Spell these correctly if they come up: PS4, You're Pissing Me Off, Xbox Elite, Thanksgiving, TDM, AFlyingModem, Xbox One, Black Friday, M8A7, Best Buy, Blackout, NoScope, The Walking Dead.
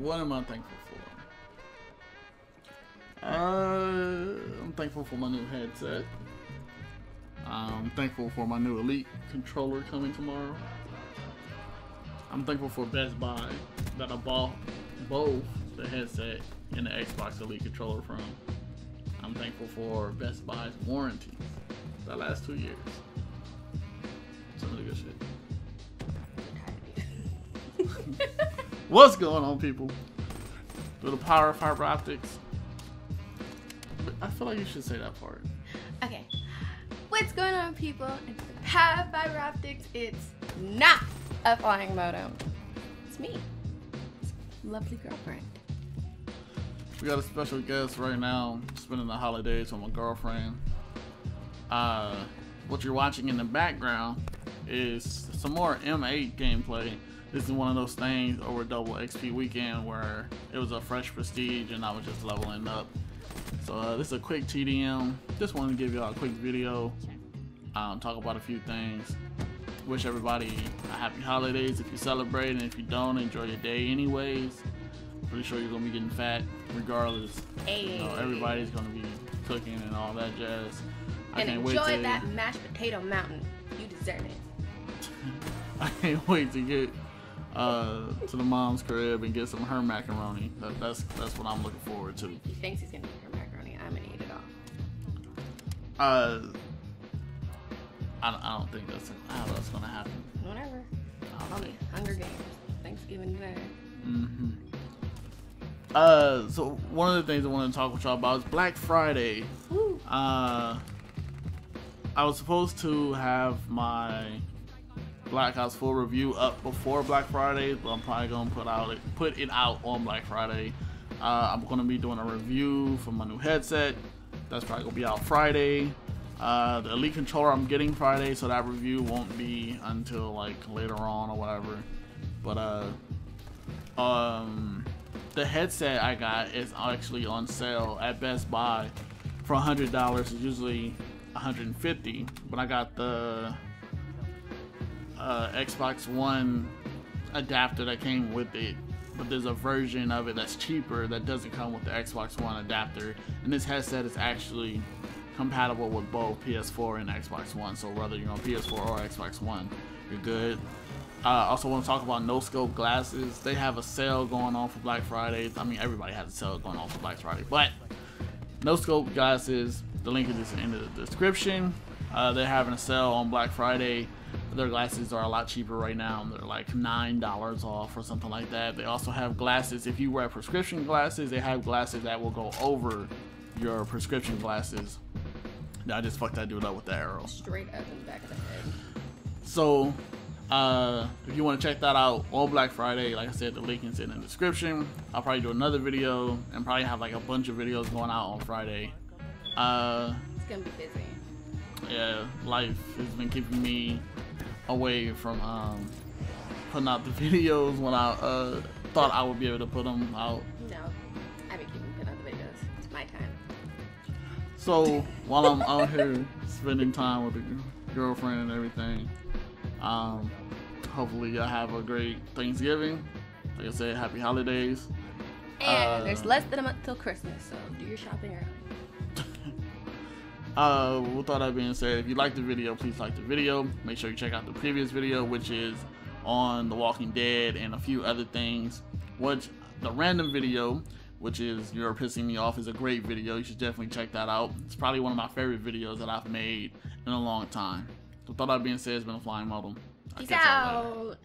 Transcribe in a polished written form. What am I thankful for? I'm thankful for my new headset. I'm thankful for my new Elite controller coming tomorrow. I'm thankful for Best Buy that I bought both the headset and the Xbox Elite controller from. I'm thankful for Best Buy's warranties that last 2 years. Some really good shit. What's going on, people? Through the power of fiber optics. I feel like you should say that part. Okay. What's going on, people? It's the power of fiber optics. It's not a flying modem. It's me. It's lovely girlfriend. We got a special guest right now, spending the holidays with my girlfriend. What you're watching in the background is some more M8 gameplay. This is one of those things over double XP weekend where it was a fresh prestige and I was just leveling up. So this is a quick TDM. Just wanted to give y'all a quick video, talk about a few things. Wish everybody a happy holidays if you celebrate, and if you don't, enjoy your day anyways. Pretty sure you're gonna be getting fat regardless. Hey. You know, everybody's gonna be cooking and all that jazz. I and enjoy wait to... that mashed potato mountain. You deserve it. I can't wait to get to the mom's crib and get some of her macaroni. That's what I'm looking forward to. He thinks he's gonna eat her macaroni. I'm gonna eat it all. I don't think that's how that's gonna happen. Whatever. I'll be Hunger Games Thanksgiving dinner. Mm-hmm. So one of the things I want to talk with y'all about is Black Friday. Woo. I was supposed to have my Blackout's full review up before Black Friday, but I'm probably gonna put it out on Black Friday. I'm gonna be doing a review for my new headset. That's probably gonna be out Friday. The Elite controller I'm getting Friday, so that review won't be until like later on or whatever. But the headset I got is actually on sale at Best Buy for $100. It's usually $150, but I got the Xbox One adapter that came with it, but there's a version of it that's cheaper that doesn't come with the Xbox One adapter, and this headset is actually compatible with both PS4 and Xbox One, so whether you're on PS4 or Xbox One, you're good. I also want to talk about NoScope glasses. They have a sale going on for Black Friday. I mean, everybody has a sale going on for Black Friday, but NoScope glasses, the link is in the description. They're having a sale on Black Friday. Their glasses are a lot cheaper right now. They're like $9 off or something like that. They also have glasses. If you wear prescription glasses, they have glasses that will go over your prescription glasses. Now, I just fucked that dude up with the arrow. Straight up in the back of the head. So, if you want to check that out on Black Friday, like I said, the link is in the description. I'll probably do another video and probably have like a bunch of videos going out on Friday. It's going to be busy. Yeah, life has been keeping me away from putting out the videos when I thought I would be able to put them out. No, I've been putting out the videos. It's my time. So while I'm out here spending time with a girlfriend and everything, hopefully y'all have a great Thanksgiving. Like I said, happy holidays. And there's less than a month till Christmas, so do your shopping early. With all that being said, if you like the video, please like the video. Make sure you check out the previous video, which is on The Walking Dead and a few other things. Which the random video, which is You're Pissing Me Off, is a great video. You should definitely check that out. It's probably one of my favorite videos that I've made in a long time. With all that being said, it's been a flying model. Peace out.